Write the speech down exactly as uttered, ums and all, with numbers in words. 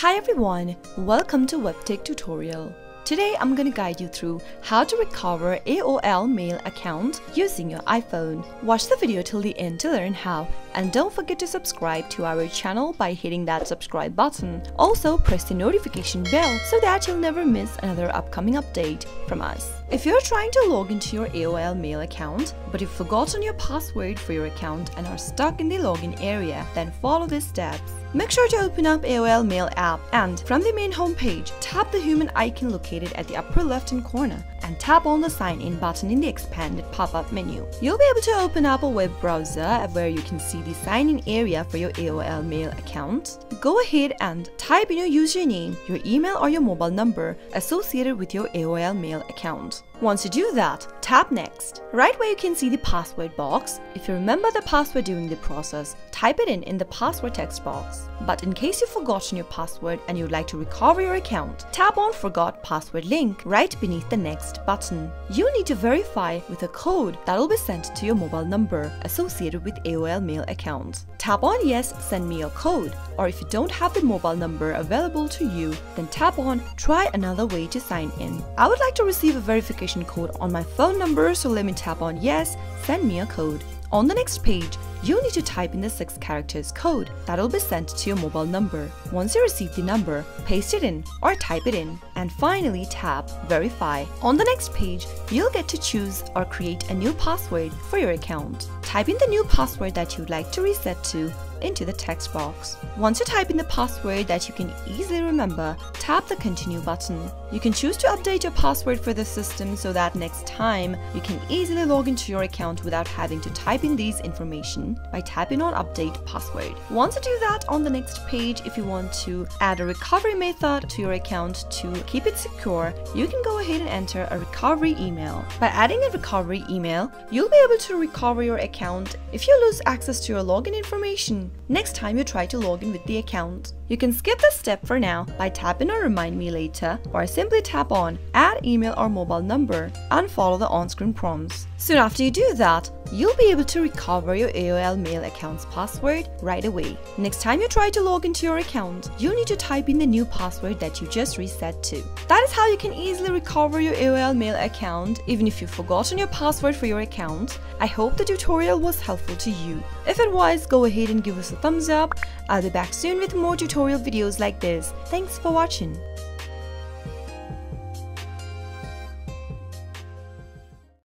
Hi everyone, welcome to Webtech Tutorial. Today I'm going to guide you through how to recover A O L Mail account using your iPhone. Watch the video till the end to learn how, and don't forget to subscribe to our channel by hitting that subscribe button. Also press the notification bell so that you'll never miss another upcoming update from us. If you're trying to log into your A O L Mail account, but you've forgotten your password for your account and are stuck in the login area, then follow these steps. Make sure to open up A O L Mail app and, from the main homepage, tap the human icon located at the upper left-hand corner and tap on the Sign In button in the expanded pop-up menu. You'll be able to open up a web browser where you can see the Sign In area for your A O L Mail account. Go ahead and type in your username, your email or your mobile number associated with your A O L Mail account. Once you do that, tap Next. Right where you can see the password box, if you remember the password during the process, type it in in the password text box. But in case you've forgotten your password and you'd like to recover your account, tap on Forgot Password link right beneath the Next button. You need to verify with a code that will be sent to your mobile number associated with A O L Mail account. Tap on Yes, send me your code, or if you don't have the mobile number available to you, then tap on Try another way to sign in. I would like to receive a verification code on my phone number, so let me tap on Yes, send me a code. On the next page, you need to type in the six characters code that'll be sent to your mobile number. Once you receive the number, paste it in or type it in. And finally tap Verify. On the next page, you'll get to choose or create a new password for your account. Type in the new password that you'd like to reset to into the text box. Once you type in the password that you can easily remember, tap the Continue button. You can choose to update your password for the system so that next time you can easily log into your account without having to type in these information by tapping on Update Password. Once you do that, on the next page, if you want to add a recovery method to your account to keep it secure, you can go ahead and enter a recovery email. By adding a recovery email, you'll be able to recover your account if you lose access to your login information next time you try to log in with the account. You can skip this step for now by tapping on Remind Me Later, or simply tap on Add Email or Mobile Number and follow the on-screen prompts. Soon after you do that, you'll be able to recover your A O L Mail account's password right away. Next time you try to log into your account, you need to type in the new password that you just reset to. That is how you can easily recover your A O L Mail account even if you've forgotten your password for your account. I hope the tutorial was helpful to you. If it was, go ahead and give us a thumbs up. I'll be back soon with more tutorial videos like this. Thanks for watching.